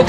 Hit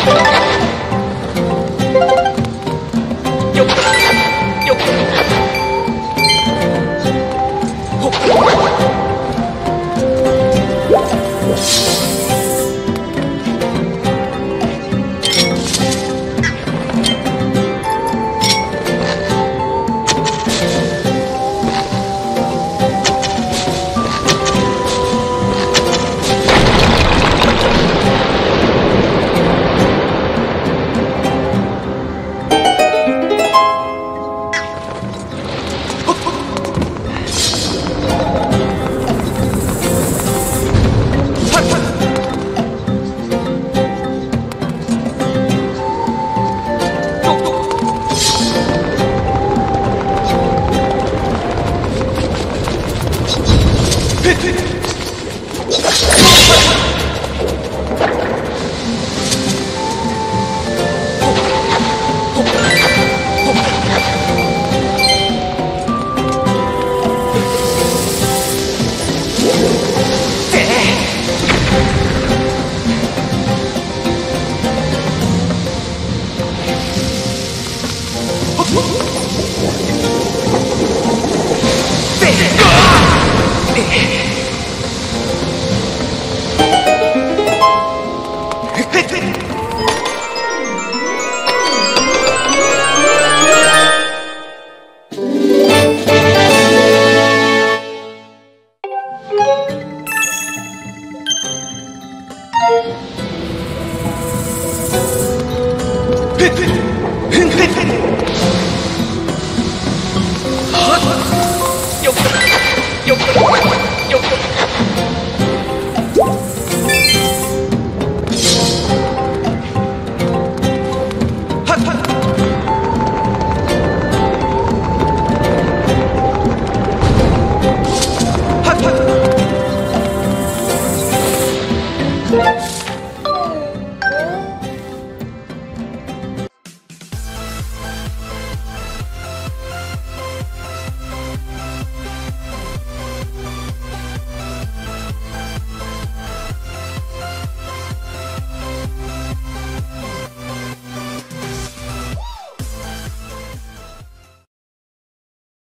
it!